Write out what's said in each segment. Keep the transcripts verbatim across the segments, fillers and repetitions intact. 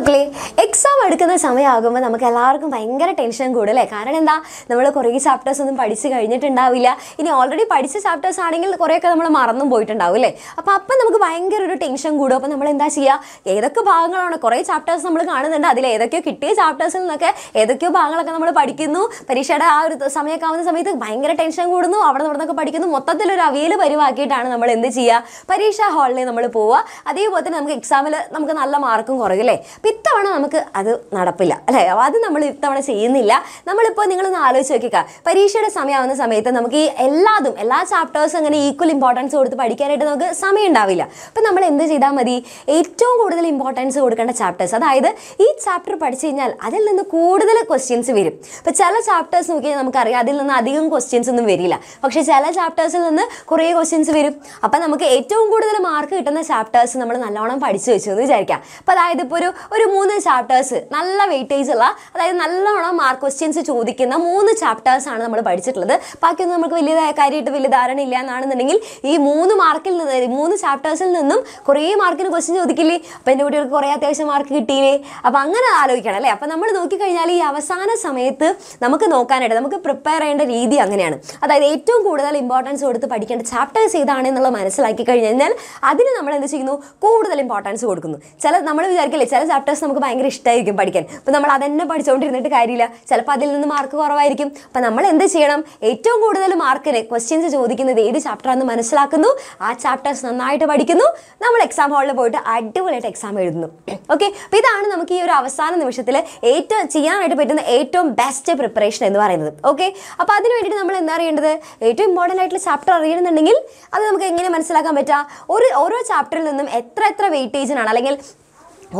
മക്കളെ എക്സാം എടുക്കുന്ന സമയമാകുമ്പോൾ നമുക്ക് എല്ലാവർക്കും ഭയങ്കര ടെൻഷൻ കൂടും അല്ലേ? കാരണം എന്താ, നമ്മൾ കുറേ ചാപ്റ്റേഴ്സ് ഒന്നും പഠിച്ച് കഴിഞ്ഞിട്ടുണ്ടാവില്ല. ഇനി ഓൾറെഡി പഠിച്ച ചാപ്റ്റേഴ്സ് ആണെങ്കിൽ കുറേയൊക്കെ നമ്മൾ മറന്നും പോയിട്ടുണ്ടാവും അല്ലേ? അപ്പോൾ അപ്പം നമുക്ക് ഭയങ്കര ഒരു ടെൻഷൻ കൂടും. അപ്പോൾ നമ്മൾ എന്താ ചെയ്യുക, ഏതൊക്കെ ഭാഗങ്ങളാണ് കുറേ ചാപ്റ്റേഴ്സ് നമ്മൾ കാണുന്നുണ്ട്, അതിൽ ഏതൊക്കെയോ കിട്ടിയ ചാപ്റ്റേഴ്സിൽ നിന്നൊക്കെ ഏതൊക്കെയോ ഭാഗങ്ങളൊക്കെ നമ്മൾ പഠിക്കുന്നു. പരീക്ഷയുടെ ആ ഒരു സമയമൊക്കെ ആവുന്ന സമയത്ത് ഭയങ്കര ടെൻഷൻ കൂടുന്നു, അവിടെ നിന്നൊക്കെ പഠിക്കുന്നു. മൊത്തത്തിലൊരു അവയിൽ പരിവാക്കിയിട്ടാണ് നമ്മൾ എന്ത് ചെയ്യുക, പരീക്ഷാ ഹാളിൽ നമ്മൾ പോവുക. അതേപോലെ തന്നെ നമുക്ക് എക്സാമിൽ നമുക്ക് നല്ല മാർക്കും കുറയും അല്ലേ? അപ്പോൾ ഇത്തവണ നമുക്ക് അത് നടപ്പില്ല അല്ലേ? അത് നമ്മൾ ഇത്തവണ ചെയ്യുന്നില്ല. നമ്മളിപ്പോൾ നിങ്ങളൊന്ന് ആലോചിച്ച് നോക്കിക്കുക, പരീക്ഷയുടെ സമയമാവുന്ന സമയത്ത് നമുക്ക് ഈ എല്ലാതും എല്ലാ ചാപ്റ്റേഴ്സും അങ്ങനെ ഈക്വൽ ഇമ്പോർട്ടൻസ് കൊടുത്ത് പഠിക്കാനായിട്ട് നമുക്ക് സമയം ഉണ്ടാവില്ല. അപ്പം നമ്മൾ എന്ത് ചെയ്താൽ മതി, ഏറ്റവും കൂടുതൽ ഇമ്പോർട്ടൻസ് കൊടുക്കേണ്ട ചാപ്റ്റേഴ്സ്, അതായത് ഈ ചാപ്റ്റർ പഠിച്ചു കഴിഞ്ഞാൽ അതിൽ നിന്ന് കൂടുതൽ ക്വസ്റ്റ്യൻസ് വരും. ഇപ്പം ചില ചാപ്റ്റേഴ്സ് നോക്കിയാൽ നമുക്കറിയാം അതിൽ നിന്ന് അധികം ക്വസ്റ്റ്യൻസ് ഒന്നും വരില്ല, പക്ഷേ ചില ചാപ്റ്റേഴ്സിൽ നിന്ന് കുറേ ക്വസ്റ്റ്യൻസ് വരും. അപ്പം നമുക്ക് ഏറ്റവും കൂടുതൽ മാർക്ക് കിട്ടുന്ന ചാപ്റ്റേഴ്സ് നമ്മൾ നല്ലോണം പഠിച്ചു വെച്ചു എന്ന് വിചാരിക്കാം. അപ്പോൾ അതായത് ഇപ്പോൾ ഒരു ഒരു മൂന്ന് ചാപ്റ്റേഴ്സ് നല്ല വെയിറ്റേജ് ഉള്ള, അതായത് നല്ലോണം മാർക്ക് ക്വസ്റ്റ്യൻസ് ചോദിക്കുന്ന മൂന്ന് ചാപ്റ്റേഴ്സാണ് നമ്മൾ പഠിച്ചിട്ടുള്ളത്. ബാക്കിയൊന്നും നമുക്ക് വലിയ കാര്യമായിട്ട് വലിയ ധാരണ ഇല്ല എന്നാണെന്നുണ്ടെങ്കിൽ ഈ മൂന്ന് മാർക്കിൽ നിന്ന് മൂന്ന് ചാപ്റ്റേഴ്സിൽ നിന്നും കുറേ മാർക്കിന് ക്വസ്റ്റ്യൻ ചോദിക്കില്ലേ? അപ്പോൾ എൻ്റെ കുട്ടികൾക്ക് കുറേ അത്യാവശ്യം മാർക്ക് കിട്ടിയില്ലേ? അപ്പോൾ അങ്ങനെ ആലോചിക്കണം അല്ലേ? അപ്പോൾ നമ്മൾ നോക്കിക്കഴിഞ്ഞാൽ ഈ അവസാന സമയത്ത് നമുക്ക് നോക്കാനായിട്ട് നമുക്ക് പ്രിപ്പയർ ചെയ്യേണ്ട രീതി അങ്ങനെയാണ്. അതായത് ഏറ്റവും കൂടുതൽ ഇമ്പോർട്ടൻസ് കൊടുത്ത് പഠിക്കേണ്ട ചാപ്റ്റേഴ്സ് ഏതാണ് എന്നുള്ളത് മനസ്സിലാക്കി കഴിഞ്ഞു കഴിഞ്ഞാൽ അതിന് നമ്മൾ എന്ത് ചെയ്യുന്നു, കൂടുതൽ ഇമ്പോർട്ടൻസ് കൊടുക്കുന്നു. ചില നമ്മൾ വിചാരിക്കില്ലേ, ചില ചാപ്റ്റേഴ്സ് നമുക്ക് ഭയങ്കര ഇഷ്ടമായിരിക്കും പഠിക്കാൻ, അപ്പോൾ നമ്മൾ അതന്നെ പഠിച്ചുകൊണ്ടിരുന്നിട്ട് കാര്യമില്ല, ചിലപ്പോൾ അതിൽ നിന്ന് മാർക്ക് കുറവായിരിക്കും. അപ്പോൾ നമ്മൾ എന്ത് ചെയ്യണം, ഏറ്റവും കൂടുതൽ മാർക്കിന് ക്വസ്റ്റ്യൻസ് ചോദിക്കുന്നത് ഏത് ചാപ്റ്ററാണെന്ന് മനസ്സിലാക്കുന്നു, ആ ചാപ്റ്റേഴ്സ് നന്നായിട്ട് പഠിക്കുന്നു, നമ്മൾ എക്സാം ഹാളിൽ പോയിട്ട് അടിപൊളിയായിട്ട് എക്സാം എഴുതുന്നു. ഓക്കെ, അപ്പോൾ ഇതാണ് നമുക്ക് ഈ ഒരു അവസാന നിമിഷത്തിൽ ഏറ്റവും ചെയ്യാനായിട്ട് പറ്റുന്ന ഏറ്റവും ബെസ്റ്റ് പ്രിപ്പറേഷൻ എന്ന് പറയുന്നത്. ഓക്കെ, അപ്പോൾ അതിന് വേണ്ടിയിട്ട് നമ്മൾ എന്താ അറിയേണ്ടത്, ഏറ്റവും ഇമ്പോർട്ടൻ്റ് ആയിട്ടുള്ള ചാപ്റ്റർ അറിയണമെന്നുണ്ടെങ്കിൽ അത് നമുക്ക് എങ്ങനെ മനസ്സിലാക്കാൻ പറ്റുക, ഒരു ഓരോ ചാപ്റ്ററിൽ നിന്നും എത്ര എത്ര വെയിറ്റേജിനാണ്, അല്ലെങ്കിൽ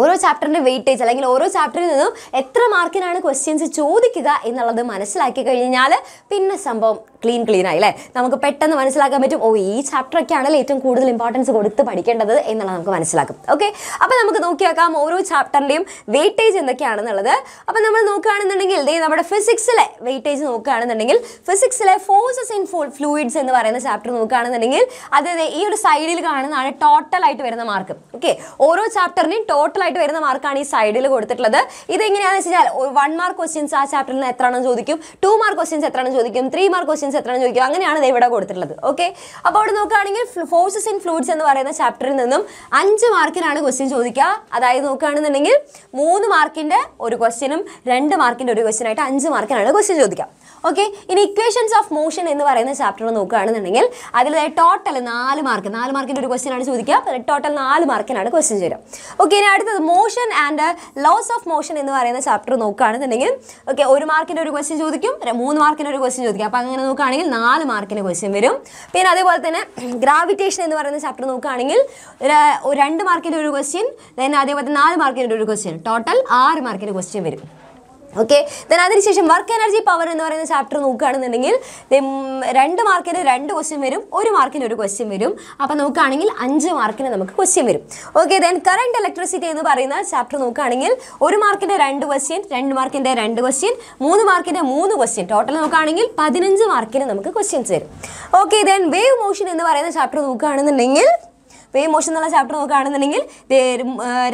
ഓരോ ചാപ്റ്ററിൻ്റെ വെയിറ്റേജ്, അല്ലെങ്കിൽ ഓരോ ചാപ്റ്ററിൽ നിന്നും എത്ര മാർക്കിനാണ് ക്വസ്റ്റ്യൻസ് ചോദിക്കുക എന്നുള്ളത് മനസ്സിലാക്കി കഴിഞ്ഞാൽ പിന്നെ സംഭവം ക്ലീൻ ക്ലീൻ ആയി അല്ലേ? നമുക്ക് പെട്ടെന്ന് മനസ്സിലാക്കാൻ പറ്റും, ഓ ഈ ചാപ്റ്ററൊക്കെയാണല്ലോ ഏറ്റവും കൂടുതൽ ഇമ്പോർട്ടൻസ് കൊടുത്ത് പഠിക്കേണ്ടത് എന്നുള്ളത് നമുക്ക് മനസ്സിലാക്കും. ഓക്കെ, അപ്പോൾ നമുക്ക് നോക്കി നോക്കാം ഓരോ ചാപ്റ്ററിൻ്റെയും വെയിറ്റേജ് എന്തൊക്കെയാണെന്നുള്ളത്. അപ്പോൾ നമ്മൾ നോക്കുകയാണെന്നുണ്ടെങ്കിൽ ദേ നമ്മുടെ ഫിസിക്സിലെ വെയിറ്റേജ് നോക്കുകയാണെന്നുണ്ടെങ്കിൽ ഫിസിക്സിലെ ഫോഴ്സസ് ഇൻ ഫ്ലൂയിഡ്സ് എന്ന് പറയുന്ന ചാപ്റ്റർ നോക്കുകയാണെന്നുണ്ടെങ്കിൽ അതായത് ഈ ഒരു സൈഡിൽ കാണുന്നതാണ് ടോട്ടലായിട്ട് വരുന്ന മാർക്ക്. ഓക്കെ, ഓരോ ചാപ്റ്ററിനെയും ടോട്ടൽ ായിട്ട് വരുന്ന മാർക്കാണ് ഈ സൈഡിൽ കൊടുത്തിട്ടുള്ളത്. ഇതെങ്ങനെയാണെന്ന് വെച്ച് കഴിഞ്ഞാൽ വൺ മാർക്ക് ക്വസ്റ്റ്യൻസ് ആ ചാപ്റ്ററിൽ നിന്ന് എത്രയാണെന്ന് ചോദിക്കും, ടു മാർക്ക് ക്വസ്റ്റ്യൻസ് എത്രയാണെന്ന് ചോദിക്കും, ത്രീ മാർക്ക് ക്വസ്റ്റ്യൻസ് എത്രയാണെന്ന് ചോദിക്കും, അങ്ങനെയാണ് ഇത് ഇവിടെ കൊടുത്തിട്ടുള്ളത്. ഓക്കെ, അപ്പോൾ അവിടെ നോക്കുകയാണെങ്കിൽ ഫോഴ്സസ് ഇൻ ഫ്ലൂയിഡ്സ് എന്ന് പറയുന്ന ചാപ്റ്ററിൽ നിന്നും അഞ്ച് മാർക്കിനാണ് ക്വസ്റ്റ്യൻ ചോദിക്കുക. അതായത് നോക്കുകയാണെന്നുണ്ടെങ്കിൽ മൂന്ന് മാർക്കിൻ്റെ ഒരു ക്വസ്റ്റ്യനും രണ്ട് മാർക്കിൻ്റെ ഒരു ക്വസ്റ്റ്യനായിട്ട് അഞ്ച് മാർക്കിനാണ് ക്വസ്റ്റ്യൻ ചോദിക്കുക. ഓക്കെ, ഇനി ഇക്വേഷൻസ് ഓഫ് മോഷൻ എന്ന് പറയുന്ന ചാപ്റ്റർ നോക്കുകയാണെന്നുണ്ടെങ്കിൽ അതിൽ ടോട്ടൽ നാല് മാർക്ക് നാല് മാർക്കിൻ്റെ ഒരു ക്വസ്റ്റ്യനാണ് ചോദിക്കുക, ടോട്ടൽ നാല് മാർക്കിനാണ് ക്വസ്റ്റ്യൻ ചോദിക്കുക. ഓക്കെ, ഇനി അടുത്ത motion and laws of motion എന്ന് പറയുന്ന ചാപ്റ്റർ നോക്കുകയാണെന്നുണ്ടെങ്കിൽ ഓക്കെ ഒരു മാർക്കിൻ്റെ ഒരു ക്വസ്റ്റ്യൻ ചോദിക്കും, മൂന്ന് മാർക്കിൻ്റെ ഒരു ക്വസ്റ്റ്യൻ ചോദിക്കും, അപ്പോൾ അങ്ങനെ നോക്കുകയാണെങ്കിൽ നാല് മാർക്കിൻ്റെ ക്വസ്റ്റ്യൻ വരും. പിന്നെ അതേപോലെ തന്നെ ഗ്രാവിറ്റേഷൻ എന്ന് പറയുന്ന ചാപ്റ്റർ നോക്കുകയാണെങ്കിൽ രണ്ട് മാർക്കിൻ്റെ ഒരു ക്വസ്റ്റ്യൻ, ദെൻ അതേപോലെ തന്നെ നാല് മാർക്കിൻ്റെ ഒരു ക്വസ്റ്റ്യൻ, ടോട്ടൽ ആറ് മാർക്കിൻ്റെ ക്വസ്റ്റ്യൻ വരും. ഓക്കെ, ദെൻ അതിനുശേഷം വർക്ക് എനർജി പവർ എന്ന് പറയുന്ന ചാപ്റ്റർ നോക്കുകയാണെന്നുണ്ടെങ്കിൽ രണ്ട് മാർക്കിന് രണ്ട് ക്വസ്റ്റ്യൻ വരും, ഒരു മാർക്കിന് ഒരു ക്വസ്റ്റ്യൻ വരും, അപ്പോൾ നോക്കുകയാണെങ്കിൽ അഞ്ച് മാർക്കിന് നമുക്ക് ക്വസ്റ്റ്യൻ വരും. ഓക്കെ, ദെൻ കറണ്ട് ഇലക്ട്രിസിറ്റി എന്ന് പറയുന്ന ചാപ്റ്റർ നോക്കുകയാണെങ്കിൽ ഒരു മാർക്കിൻ്റെ രണ്ട് ക്വസ്റ്റ്യൻ, രണ്ട് മാർക്കിൻ്റെ രണ്ട് ക്വസ്റ്റ്യൻ, മൂന്ന് മാർക്കിൻ്റെ മൂന്ന് ക്വസ്റ്റ്യൻ, ടോട്ടൽ നോക്കുകയാണെങ്കിൽ പതിനഞ്ച് മാർക്കിന് നമുക്ക് ക്വസ്റ്റ്യൻസ് വരും. ഓക്കെ, ദെൻ വേവ് മോഷൻ എന്ന് പറയുന്ന ചാപ്റ്റർ നോക്കുകയാണെന്നുണ്ടെങ്കിൽ വേവ് മോഷൻ എന്നുള്ള ചാപ്റ്റർ നോക്കുകയാണെന്നുണ്ടെങ്കിൽ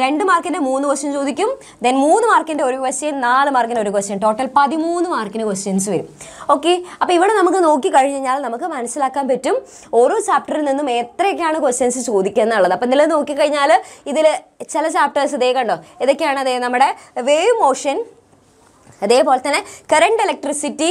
രണ്ട് മാർക്കിൻ്റെ മൂന്ന് ക്വസ്റ്റ്യൻ ചോദിക്കും, ദെൻ മൂന്ന് മാർക്കിൻ്റെ ഒരു ക്വസ്റ്റ്യൻ, നാല് മാർക്കിൻ്റെ ഒരു ക്വസ്റ്റ്യൻ, ടോട്ടൽ പതിമൂന്ന് മാർക്കിന് ക്വസ്റ്റ്യൻസ് വരും. ഓക്കെ, അപ്പോൾ ഇവിടെ നമുക്ക് നോക്കിക്കഴിഞ്ഞ് കഴിഞ്ഞാൽ നമുക്ക് മനസ്സിലാക്കാൻ പറ്റും ഓരോ ചാപ്റ്ററിൽ നിന്നും എത്രയൊക്കെയാണ് ക്വസ്റ്റ്യൻസ് ചോദിക്കുക എന്നുള്ളത്. അപ്പോൾ ഇതിൽ നോക്കിക്കഴിഞ്ഞാൽ ഇതിൽ ചില ചാപ്റ്റേഴ്സ് ഇതേ കണ്ടോ, ഇതൊക്കെയാണ് അതേ നമ്മുടെ വേവ് മോഷൻ, അതേപോലെ തന്നെ കറണ്ട് ഇലക്ട്രിസിറ്റി,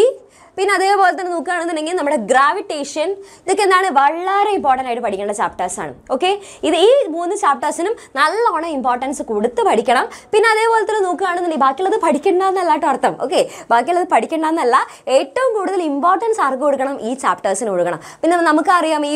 പിന്നെ അതേപോലെ തന്നെ നോക്കുകയാണെന്നുണ്ടെങ്കിൽ നമ്മുടെ ഗ്രാവിറ്റേഷൻ. ഇതൊക്കെ എന്താണ് വളരെ ഇമ്പോർട്ടൻ്റ് ആയിട്ട് പഠിക്കേണ്ട ചാപ്റ്റേഴ്സാണ്. ഓക്കെ, ഇത് ഈ മൂന്ന് ചാപ്റ്റേഴ്സിനും നല്ലോണം ഇമ്പോർട്ടൻസ് കൊടുത്ത് പഠിക്കണം. പിന്നെ അതേപോലെ തന്നെ നോക്കുകയാണെന്നുണ്ടെങ്കിൽ ബാക്കിയുള്ളത് പഠിക്കേണ്ടതെന്നല്ല കേട്ടോ അർത്ഥം. ഓക്കെ, ബാക്കിയുള്ളത് പഠിക്കേണ്ടതെന്നല്ല, ഏറ്റവും കൂടുതൽ ഇമ്പോർട്ടൻസ് ആർക്ക് കൊടുക്കണം, ഈ ചാപ്റ്റേഴ്സിന് കൊടുക്കണം. പിന്നെ നമുക്കറിയാം ഈ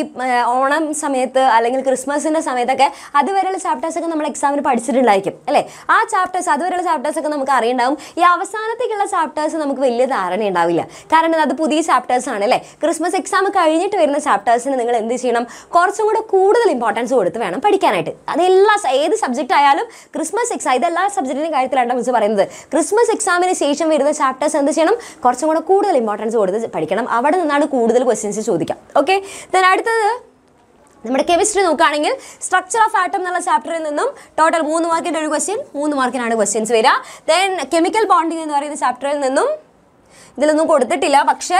ഓണം സമയത്ത് അല്ലെങ്കിൽ ക്രിസ്മസിൻ്റെ സമയത്തൊക്കെ അതുവരെയുള്ള ചാപ്റ്റേഴ്സൊക്കെ നമ്മൾ എക്സാമിന് പഠിച്ചിട്ടുണ്ടായിരിക്കും അല്ലേ? ആ ചാപ്റ്റേഴ്സ് അതുവരെയുള്ള ചാപ്റ്റേഴ്സൊക്കെ നമുക്ക് അറിയുണ്ടാവും. ഈ അവസാനത്തേക്കുള്ള ചാപ്റ്റേഴ്സ് നമുക്ക് വലിയ ധാരണ ഉണ്ടാവില്ല, കാരണം അത് പുതിയ ചാപ്റ്റേഴ്സ് ആണ് അല്ലേ? ക്രിസ്മസ് എക്സാം കഴിഞ്ഞിട്ട് വരുന്ന ചാപ്റ്റേഴ്സിന് നിങ്ങൾ എന്ത് ചെയ്യണം, കുറച്ചും കൂടെ കൂടുതൽ ഇമ്പോർട്ടൻസ് കൊടുത്ത് വേണം പഠിക്കാനായിട്ട്. അത് എല്ലാ ഏത് സബ്ജക്റ്റ് ആയാലും ക്രിസ്മസ് എക്സാം, ഇതെല്ലാ സബ്ജക്റ്റിൻ്റെ കാര്യത്തിലാണ് മിസ് പറയുന്നത്. ക്രിസ്മസ് എക്സാമിന് ശേഷം വരുന്ന ചാപ്റ്റേഴ്സ് എന്ത് ചെയ്യണം, കുറച്ചും കൂടെ കൂടുതൽ ഇമ്പോർട്ടൻസ് കൊടുത്ത് പഠിക്കണം. അവിടെ നിന്നാണ് കൂടുതൽ ക്വസ്റ്റ്യൻസ് ചോദിക്കാം. ഓക്കെ, അടുത്തത് നമ്മുടെ കെമിസ്ട്രി നോക്കുകയാണെങ്കിൽ സ്ട്രക്ചർ ഓഫ് ആറ്റം എന്നുള്ള ചാപ്റ്ററിൽ നിന്നും ടോട്ടൽ മൂന്ന് മാർക്കിന്റെ ഒരു ക്വസ്റ്റ്യൻ മൂന്ന് മാർക്കിനാണ് ക്വസ്റ്റ്യൻസ് വരിക. ദെൻ കെമിക്കൽ ബോണ്ടിങ് എന്ന് പറയുന്ന ചാപ്റ്ററിൽ നിന്നും ഇതിലൊന്നും കൊടുത്തിട്ടില്ല, പക്ഷേ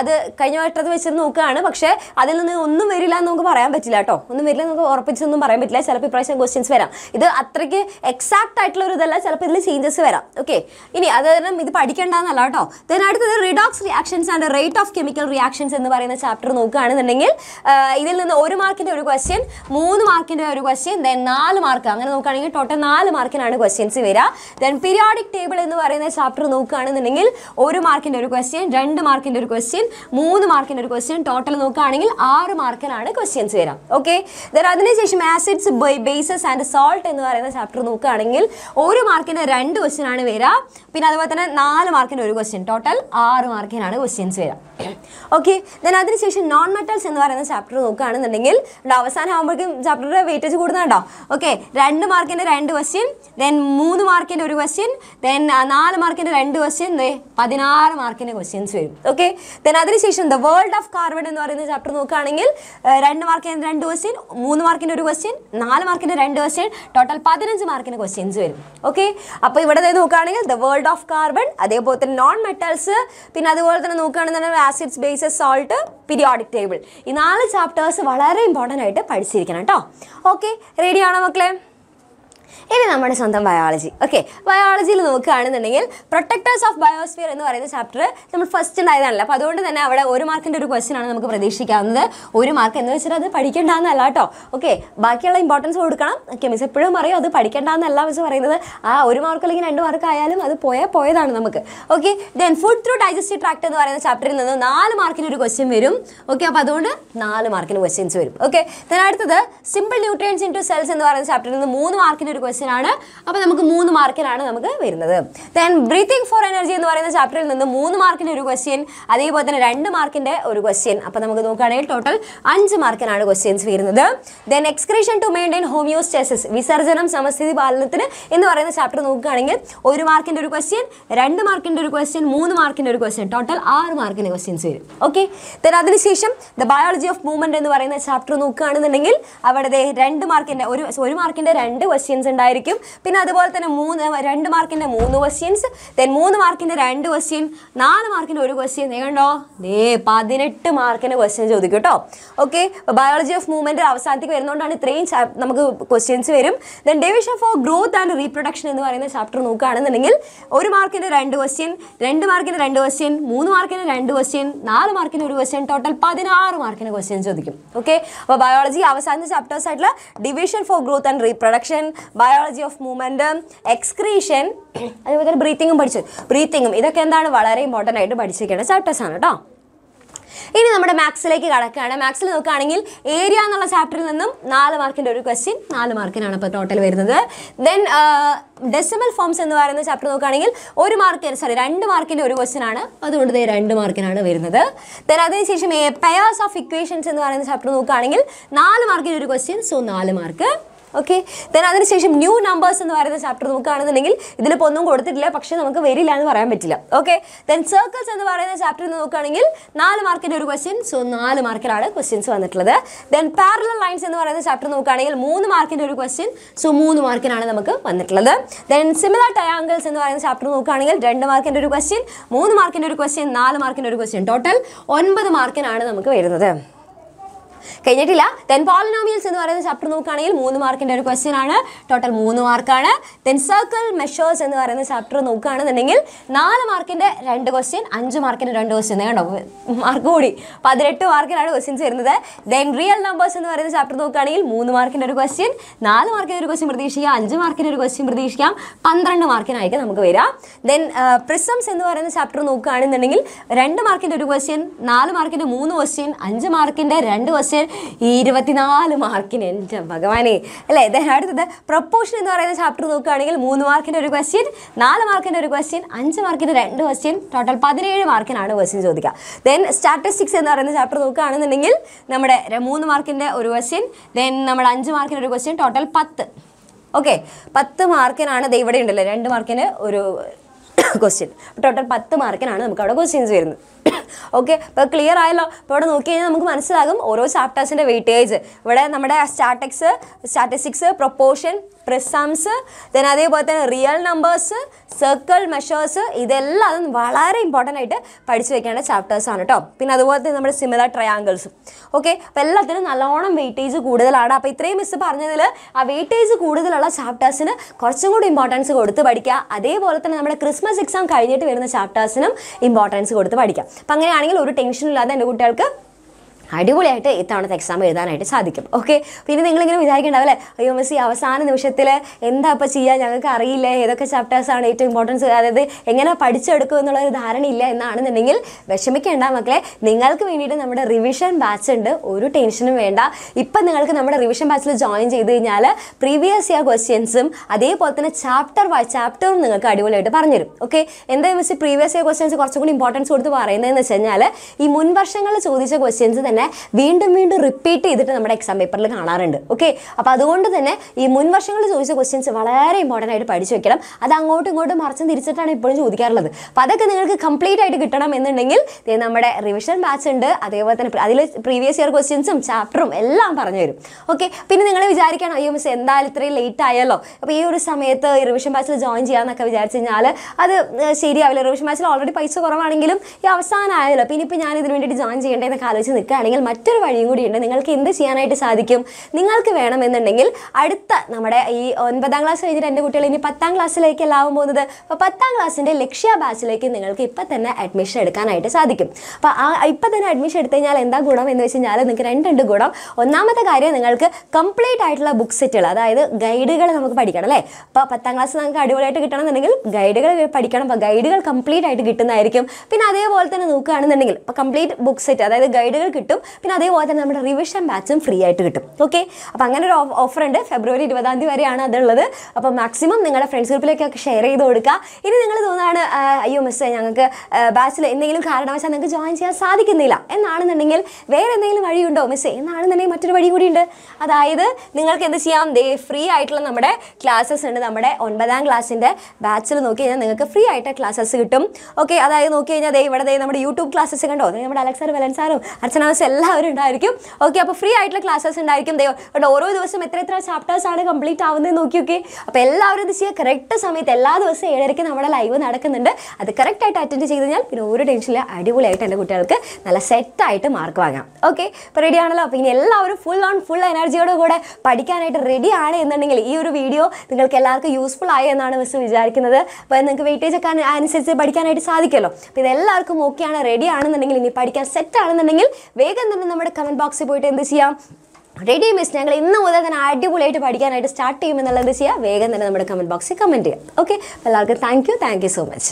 അത് കഴിഞ്ഞ വട്ടത്ത് വെച്ചത് നോക്കുകയാണ്, പക്ഷേ അതിൽ നിന്ന് ഒന്നും വരില്ല എന്ന് നമുക്ക് പറയാൻ പറ്റില്ല കേട്ടോ, ഒന്നും വരില്ല നമുക്ക് ഉറപ്പിച്ചൊന്നും പറയാൻ പറ്റില്ല. ചിലപ്പോൾ ഇപ്രാവശ്യം ക്വസ്റ്റ്യൻസ് വരാം, ഇത് അത്രയ്ക്ക് എക്സാക്ട് ആയിട്ടുള്ള ഒരു ഇതല്ല, ചിലപ്പോൾ ഇതിൽ ചേഞ്ചസ് വരാം. ഓക്കെ, ഇനി അത് കാരണം ഇത് പഠിക്കേണ്ടതെന്നല്ല കേട്ടോ. ദെൻ അടുത്തത് redox reactions and rate of chemical reactions എന്ന് പറയുന്ന ചാപ്റ്റർ നോക്കുകയാണെന്നുണ്ടെങ്കിൽ ഇതിൽ നിന്ന് ഒരു മാർക്കിൻ്റെ ഒരു ക്വസ്റ്റ്യൻ, മൂന്ന് മാർക്കിൻ്റെ ഒരു ക്വസ്റ്റ്യൻ, ദെൻ നാല് മാർക്ക്, അങ്ങനെ നോക്കുകയാണെങ്കിൽ ടോട്ടൽ നാല് മാർക്കിനാണ് ക്വസ്റ്റ്യൻസ് വരിക. ദെൻ പീരിയോഡിക് ടേബിൾ എന്ന് പറയുന്ന ചാപ്റ്റർ നോക്കുകയാണെന്നുണ്ടെങ്കിൽ ഒരു മാർക്കിൻ്റെ ഒരു ക്വസ്റ്റ്യൻ, രണ്ട് മാർക്കിൻ്റെ ഒരു ക്വസ്റ്റ്യൻ, മൂന്ന് മാർക്കിൻ്റെ ഒരു ക്വസ്റ്റ്യൻ, ടോട്ടൽ നോക്കുകയാണെങ്കിൽ ആറ് മാർക്കിനാണ് ക്വസ്റ്റ്യൻസ് വരാം. ഓക്കെ, അതിനുശേഷം ആസിഡ്സ് ബേസസ് ആൻഡ് സോൾട്ട് എന്ന് പറയുന്ന ചാപ്റ്റർ നോക്കുകയാണെങ്കിൽ ഒരു മാർക്കിൻ്റെ രണ്ട് ക്വസ്റ്റ്യനാണ് വരിക, പിന്നെ അതുപോലെ തന്നെ നാല് മാർക്കിൻ്റെ ഒരു ക്വസ്റ്റ്യൻ, ടോട്ടൽ ആറ് മാർക്കിനാണ് ക്വസ്റ്റ്യൻസ് വരിക. ഓക്കെ, ദെൻ അതിനുശേഷം നോൺ മെറ്റൽസ് എന്ന് പറയുന്ന ചാപ്റ്റർ നോക്കുകയാണെന്നുണ്ടെങ്കിൽ അവസാനം ആകുമ്പോഴേക്കും ചാപ്റ്ററുടെ വെയിറ്റേജ് കൂടുന്നുണ്ടോ. ഓക്കെ, രണ്ട് മാർക്കിൻ്റെ രണ്ട് ക്വസ്റ്റ്യൻ, ദെൻ മൂന്ന് മാർക്കിൻ്റെ ഒരു ക്വസ്റ്റ്യൻ, ദെൻ നാല് മാർക്കിൻ്റെ രണ്ട് ക്വസ്റ്റ്യൻ, പതിനാറ് ആറ് മാർക്കിന് ക്വസ്റ്റ്യൻസ് വരും. ഓക്കെ, ദെൻ അതിനുശേഷം ദ വേൾഡ് ഓഫ് കാർബൺ എന്ന് പറയുന്ന ചാപ്റ്റർ നോക്കുകയാണെങ്കിൽ രണ്ട് മാർക്കിന് രണ്ട് ക്വസ്റ്റ്യൻ, മൂന്ന് മാർക്കിൻ്റെ ഒരു ക്വസ്റ്റ്യൻ, നാല് മാർക്കിൻ്റെ രണ്ട് ക്വസ്റ്റ്യൻ, ടോട്ടൽ പതിനഞ്ച് മാർക്കിന് ക്വസ്റ്റ്യൻസ് വരും. ഓക്കെ, അപ്പോൾ ഇവിടെ നോക്കുകയാണെങ്കിൽ ദ വേൾഡ് ഓഫ് കാർബൺ, അതേപോലെ തന്നെ നോൺ മെറ്റൽസ്, പിന്നെ അതുപോലെ തന്നെ നോക്കുകയാണെന്നുണ്ടെങ്കിൽ acids bases salt periodic table, ഈ നാല് ചാപ്റ്റേഴ്സ് വളരെ ഇമ്പോർട്ടൻ്റ് ആയിട്ട് പഠിച്ചിരിക്കണം കേട്ടോ. ഓക്കെ, റെഡിയാണോ മക്കളെ? ഇനി നമ്മുടെ സ്വന്തം ബയോളജി. ഓക്കെ, ബയോളജിയിൽ നോക്കുകയാണെന്നുണ്ടെങ്കിൽ പ്രൊട്ടക്ടേഴ്സ് ഓഫ് ബയോസ്ഫിയർ എന്ന് പറയുന്ന ചാപ്റ്റർ നമ്മൾ ഫസ്റ്റ് ഉണ്ടായതാണല്ലോ, അപ്പോൾ അതുകൊണ്ട് തന്നെ അവിടെ ഒരു മാർക്കിൻ്റെ ഒരു ക്വസ്റ്റ്യൻ ആണ് നമുക്ക് പ്രതീക്ഷിക്കാവുന്നത്. ഒരു മാർക്ക് എന്ന് വെച്ചാൽ അത് പഠിക്കേണ്ടതെന്നല്ല കേട്ടോ. ഓക്കെ, ബാക്കിയുള്ള ഇമ്പോർട്ടൻസ് കൊടുക്കണം. കെമിസ് എപ്പോഴും പറയും അത് പഠിക്കേണ്ടതെന്നല്ല വെച്ച് പറയുന്നത്, ആ ഒരു മാർക്ക് അല്ലെങ്കിൽ രണ്ട് മാർക്ക് ആയാലും അത് പോയാൽ പോയതാണ് നമുക്ക്. Okay, then food through digestive tract എന്ന് പറയുന്ന ചാപ്റ്ററിൽ നിന്ന് നാല് മാർക്കിന് ഒരു ക്വസ്റ്റ്യൻ വരും. ഓക്കെ, അപ്പോൾ അതുകൊണ്ട് നാല് മാർക്കിന് ക്വസ്റ്റ്യൻസ് വരും. ഓക്കെ, ദെൻ അടുത്തത് simple nutrients into cells എന്ന് പറയുന്ന ചാപ്റ്ററിൽ നിന്ന് മൂന്ന് മാർക്കിന് ഒരു ക്വസ്റ്റ്യൻ ആണ്, അപ്പോൾ നമുക്ക് മൂന്ന് മാർക്കിനാണ് നമുക്ക് വരുന്നത്. ദെൻ ബ്രീത്തിങ് ഫോർ എനർജി എന്ന് പറയുന്ന ചാപ്റ്ററിൽ നിന്ന് മൂന്ന് മാർക്കിൻ്റെ ഒരു ക്വസ്റ്റ്യൻ, അതേപോലെ തന്നെ രണ്ട് മാർക്കിൻ്റെ ഒരു ക്വസ്റ്റ്യൻ, അപ്പോൾ നമുക്ക് നോക്കുകയാണെങ്കിൽ ടോട്ടൽ അഞ്ച് മാർക്കിനാണ് ക്വസ്റ്റ്യൻസ് വരുന്നത്. Then excretion to maintain homeostasis, വിസർജനം സമസ്ഥിതി പാലനത്തിന് എന്ന് പറയുന്ന ചാപ്റ്റർ നോക്കുകയാണെങ്കിൽ ഒരു മാർക്കിൻ്റെ ഒരു ക്വസ്റ്റ്യൻ, രണ്ട് മാർക്കിൻ്റെ ഒരു ക്വസ്റ്റ്യൻ, മൂന്ന് മാർക്കിൻ്റെ ഒരു ക്വസ്റ്റ്യൻ, ടോട്ടൽ ആറ് മാർക്കിൻ്റെ ക്വസ്റ്റ്യൻസ് വരും. ഓക്കെ, ദെൻ അതിനുശേഷം ദ ബയോളജി ഓഫ് മൂവ്മെൻറ്റ് എന്ന് പറയുന്ന ചാപ്റ്റർ നോക്കുകയാണെന്നുണ്ടെങ്കിൽ അവിടെ രണ്ട് മാർക്കിൻ്റെ ഒരു ഒരു മാർക്കിൻ്റെ രണ്ട് ക്വസ്റ്റ്യൻസ് ായിരിക്കും, പിന്നെ അതുപോലെ തന്നെ മൂന്ന് രണ്ട് മാർക്കിന്റെ മൂന്ന് ക്വസ്റ്റ്യൻസ്, ദെൻ മൂന്ന് മാർക്കിന്റെ രണ്ട് ക്വസ്റ്റ്യൻ, നാല് മാർക്കിന്റെ ഒരു ക്വസ്റ്റ്യൻ, കണ്ടോ ദേ പതിനെട്ട് മാർക്കിന്റെ ക്വസ്റ്റ്യൻ ചോദിക്കും കേട്ടോ. ഓക്കെ, ബയോളജി ഓഫ് മൂവ്മെന്റ് അവസാനത്തേക്ക് വരുന്നതുകൊണ്ടാണ് ഇത്രയും നമുക്ക് ക്വസ്റ്റ്യൻസ് വരും. Then division four growth and reproduction എന്ന് പറയുന്ന ചാപ്റ്റർ നോക്കുകയാണെന്നുണ്ടെങ്കിൽ ഒരു മാർക്കിന്റെ രണ്ട് ക്വസ്റ്റ്യൻ, രണ്ട് മാർക്കിന്റെ രണ്ട് ക്വസ്റ്റ്യൻ, മൂന്ന് മാർക്കിന്റെ രണ്ട് ക്വസ്റ്റ്യൻ, നാല് മാർക്കിന്റെ ഒരു ക്വസ്റ്റ്യൻ, ടോട്ടൽ പതിനാറ് മാർക്കിന്റെ ക്വസ്റ്റ്യൻ ചോദിക്കും. ഓക്കെ, അപ്പോൾ ബയോളജി അവസാനത്തെ ചാപ്റ്റേഴ്സ് ആയിട്ടുള്ള division four growth and reproduction, biology of movement, excretion, അതുപോലെ തന്നെ ബ്രീത്തിങ്ങും പഠിച്ചു. ബ്രീത്തിങ്ങും ഇതൊക്കെ എന്താണ് വളരെ ഇമ്പോർട്ടൻ്റ് ആയിട്ട് പഠിച്ചിരിക്കേണ്ട ചാപ്റ്റേഴ്സ് ആണ് കേട്ടോ. ഇനി നമ്മുടെ മാത്സിലേക്ക് കടക്കുകയാണ്. മാത്സിൽ നോക്കുകയാണെങ്കിൽ ഏരിയ എന്നുള്ള ചാപ്റ്ററിൽ നിന്നും നാല് മാർക്കിൻ്റെ ഒരു ക്വസ്റ്റ്യൻ, നാല് മാർക്കിനാണ് ഇപ്പോൾ ടോട്ടൽ വരുന്നത്. ദെൻ ഡെസിമൽ ഫോംസ് എന്ന് പറയുന്ന ചാപ്റ്റർ നോക്കുകയാണെങ്കിൽ ഒരു മാർക്ക് സോറി രണ്ട് മാർക്കിൻ്റെ ഒരു ക്വസ്റ്റ്യൻ ആണ്, അതുകൊണ്ട് തന്നെ രണ്ട് മാർക്കിനാണ് വരുന്നത്. ദെൻ അതിനുശേഷം പെയർസ് ഓഫ് ഇക്വേഷൻസ് എന്ന് പറയുന്ന ചാപ്റ്റർ നോക്കുകയാണെങ്കിൽ നാല് മാർക്കിൻ്റെ ഒരു ക്വസ്റ്റ്യൻ, സോ നാല് മാർക്ക്. ഓക്കെ, ദെൻ അതിനുശേഷം ന്യൂ നമ്പേഴ്സ് എന്ന് പറയുന്ന ചാപ്റ്റർ നോക്കുകയാണെന്നുണ്ടെങ്കിൽ ഇതിലിപ്പോൾ ഒന്നും കൊടുത്തിട്ടില്ല, പക്ഷേ നമുക്ക് വരില്ല എന്ന് പറയാൻ പറ്റില്ല. ഓക്കെ, ദെൻ സർക്കിൾസ് എന്ന് പറയുന്ന ചാപ്റ്റർ നോക്കുകയാണെങ്കിൽ നാല് മാർക്കിൻ്റെ ഒരു ക്വസ്റ്റ്യൻ, സോ നാല് മാർക്കിലാണ് ക്വസ്റ്റ്യൻസ് വന്നിട്ടുള്ളത്. ദെൻ പാരലൽ ലൈൻസ് എന്ന് പറയുന്ന ചാപ്റ്റർ നോക്കുകയാണെങ്കിൽ മൂന്ന് മാർക്കിൻ്റെ ഒരു ക്വസ്റ്റ്യൻ, സോ മൂന്ന് മാർക്കിനാണ് നമുക്ക് വന്നിട്ടുള്ളത്. ദെൻ സിമിലർ ട്രയാങ്കിൾസ് എന്ന് പറയുന്ന ചാപ്റ്റർ നോക്കുകയാണെങ്കിൽ രണ്ട് മാർക്കിൻ്റെ ഒരു ക്വസ്റ്റ്യൻ, മൂന്ന് മാർക്കിൻ്റെ ഒരു ക്വസ്റ്റ്യൻ, നാല് മാർക്കിൻ്റെ ഒരു ക്വസ്റ്റ്യൻ, ടോട്ടൽ ഒൻപത് മാർക്കിനാണ് നമുക്ക് വരുന്നത്. കഴിഞ്ഞിട്ടില്ല. ദെൻ പോളിനോമിയൽസ് എന്ന് പറയുന്ന ചാപ്റ്റർ നോക്കുകയാണെങ്കിൽ മൂന്ന് മാർക്കിൻ്റെ ഒരു ക്വസ്റ്റ്യൻ ആണ്, ടോട്ടൽ മൂന്ന് മാർക്കാണ്. ദെൻ സർക്കിൾ മെഷേഴ്സ് എന്ന് പറയുന്ന ചാപ്റ്റർ നോക്കുകയാണെന്നുണ്ടെങ്കിൽ നാല് മാർക്കിൻ്റെ രണ്ട് ക്വസ്റ്റ്യൻ, അഞ്ച് മാർക്കിൻ്റെ രണ്ട് ക്വസ്റ്റ്യൻ, കണ്ടോ മാർക്ക് കൂടി, പതിനെട്ട് മാർക്കിനാണ് ക്വസ്റ്റ്യൻസ് വരുന്നത്. ദെൻ റിയൽ നമ്പേഴ്സ് എന്ന് പറയുന്ന ചാപ്റ്റർ നോക്കുകയാണെങ്കിൽ മൂന്ന് മാർക്കിൻ്റെ ഒരു ക്വസ്റ്റ്യൻ, നാല് മാർക്കിൻ്റെ ഒരു ക്വസ്റ്റ്യൻ പ്രതീക്ഷിക്കാം, അഞ്ച് മാർക്കിൻ്റെ ഒരു ക്വസ്റ്റ്യൻ പ്രതീക്ഷിക്കാം, പന്ത്രണ്ട് മാർക്കിനായിരിക്കും നമുക്ക് വരിക. ദെൻ പ്രിസംസ് എന്ന് പറയുന്ന ചാപ്റ്റർ നോക്കുകയാണെന്നുണ്ടെങ്കിൽ രണ്ട് മാർക്കിൻ്റെ ഒരു ക്വസ്റ്റ്യൻ, നാല് മാർക്കിൻ്റെ മൂന്ന് ക്വസ്റ്റ്യൻ, അഞ്ച് മാർക്കിൻ്റെ രണ്ട് ക്വസ്റ്റ്യൻ, ഇരുപത്തിനാല് മാർക്കിന് എൻ്റെ ഭഗവാനെ അല്ലേ. അടുത്തത് പ്രൊപ്പോഷൻ എന്ന് പറയുന്ന ചാപ്റ്റർ നോക്കുകയാണെങ്കിൽ മൂന്ന് മാർക്കിൻ്റെ ഒരു ക്വസ്റ്റ്യൻ, നാല് മാർക്കിൻ്റെ ഒരു ക്വസ്റ്റ്യൻ, അഞ്ച് മാർക്കിൻ്റെ രണ്ട് ക്വസ്റ്റ്യൻ, ടോട്ടൽ പതിനേഴ് മാർക്കിനാണ് ക്വസ്റ്റ്യൻ ചോദിക്കുക. ദെൻ സ്റ്റാറ്റിസ്റ്റിക്സ് എന്ന് പറയുന്ന ചാപ്റ്റർ നോക്കുകയാണെന്നുണ്ടെങ്കിൽ നമ്മുടെ മൂന്ന് മാർക്കിൻ്റെ ഒരു ക്വസ്റ്റ്യൻ, ദെൻ നമ്മുടെ അഞ്ച് മാർക്കിൻ്റെ ഒരു ക്വസ്റ്റ്യൻ, ടോട്ടൽ പത്ത്. ഓക്കെ, പത്ത് മാർക്കിനാണ് ദേ ഇവിടെ ഉണ്ടല്ലോ രണ്ട് മാർക്കിന് ഒരു question. Total ten മാർക്കിനാണ് നമുക്ക് അവിടെ questions വരുന്നത്. Okay, but clear ആയല്ലോ. അപ്പോൾ നോക്കി കഴിഞ്ഞാൽ നമുക്ക് മനസ്സിലാകും ഓരോ ചാപ്റ്റേഴ്സിന്റെ weightage. ഇവിടെ നമ്മുടെ statics, statistics, proportion, prisms, then അതേപോലെ തന്നെ real numbers, circle measures, ഇതെല്ലാം വളരെ important ആയിട്ട് പഠിച്ചു വെക്കേണ്ട chapters ആണ് ട്ടോ. പിന്നെ അതുപോലെ തന്നെ നമ്മുടെ similar triangles. Okay, അപ്പോൾ എല്ലാത്തിനും നല്ലോണം weightage കൂടുതലാണ്. അപ്പോൾ ഇത്രയും മിസ് പറഞ്ഞതിൽ ആ weightage കൂടുതലുള്ള chaptersനെ കുറച്ചും കൂടി importance കൊടുത്ത് പഠിക്കുക. അതേപോലെ തന്നെ നമ്മുടെ Christmas exam കഴിഞ്ഞിട്ട് വരുന്ന chaptersനും importance കൊടുത്ത് പഠിക്കുക. അപ്പോൾ അങ്ങനെയാണെങ്കിൽ ഒരു ടെൻഷനും ഇല്ലാതെ എൻ്റെ കുട്ടികൾക്ക് Idolate it on the exam with an Sadikum. Okay, feeling with I can develop. You must see Avasan and the Vishatilla, Enda Pachia, Yakari, Hedaka chapters are eight importance. Engana Padicha, Kunala, the Haranilla, and the Ningle, Veshamik and Damakle, Ningal community numbered a revision batch and Uru tension venda. Ipanaka numbered a revision batch joins either in Yala, previous year questions, Ade Pothana chapter by chapter, Nakadulator Parnir. Okay, and then we see previous year questions are also important to the Varana and the Senala. Imun Bashangal so these questions. Wind and wind repeat it in the exam paper like Hanaland. Okay, about the one to the neck, Munvashal is always a question of very important to Padishakam. Adango to go to March and the research and Purdu with Kerala. Padaka complete I to get on in the Ningle, then numbered a revision batch and they were the previous year questions, some chapter, Elam Paranir. Okay, Pinninga Vizari can I send that three late Tialo. Appear Sameta, revision batch joins Yana Kavizar Sinala, other Sidi Avila revision batch already Paiso or Mangilum, Yavasan Isla, Pinipinani, the winter joins the entire college in the car. Matter by you in the Sianite Sadicum, Ningal Kavanam and the Ningle, Adita Namada on Badanglas and the hotel in Patanglas like a lavamo, the Patanglas and a lecture basilic in the Ningle Patana admission at Kanite Sadicum. Patana admission at Tanal and the Gudam and the Sinala and the Grant and the Gudam, or Namata Garia and the complete title of book settled either Guidigal and Padicale. Patanglas and Cadula to get on the Ningle, Guidigal Padicam, a Guidigal complete I to get an Iricum, Pinade Walton and Uka and the Ningle, a complete book set either Guidigal Kittu. Then they want a revision batch free. Okay, Pangan offer and February Divadanti very another leather. Upon maximum, they got a friends who play share the Odka. Anything you must say, Yanka, Basil, and they look hard as an joins here, Sadik and Nila, and Nan and the Ningle, where and they marry you do, Miss Nan and the name of everybody would enter. Either Ningle can the Siam, they free item number, classes under the Mada, on Badang class in there, bachelor, okay, and then free item classes. Okay, other okay, they were they number YouTube classes second or they number Alexa Valensaro. Okay, so free idle classes and I can there. But over those metra chapters are complete out in the Noki. A pella this year correct Samitella was say Eric and Amada Live and Adakananda at the correct attitude is in over potentially ideal item and a good telka, Nala set item markwaga. Okay, Peridiana opinion, allow full on full energy or go to Padican at ready and then your video, the Kalaka useful eye and anonymous Vizark another, but then the weightage can answer the Padican at Sadikelo. Pidelarkum okay and ready and the Ningle in the Padican set and the Ningle. Vegan then in the comment box put in this year. Ready, Miss Nangle, no other than I do later, but again, I start team in the this year. Vegan then in the comment box, comment here. Okay, well, thank you, thank you so much.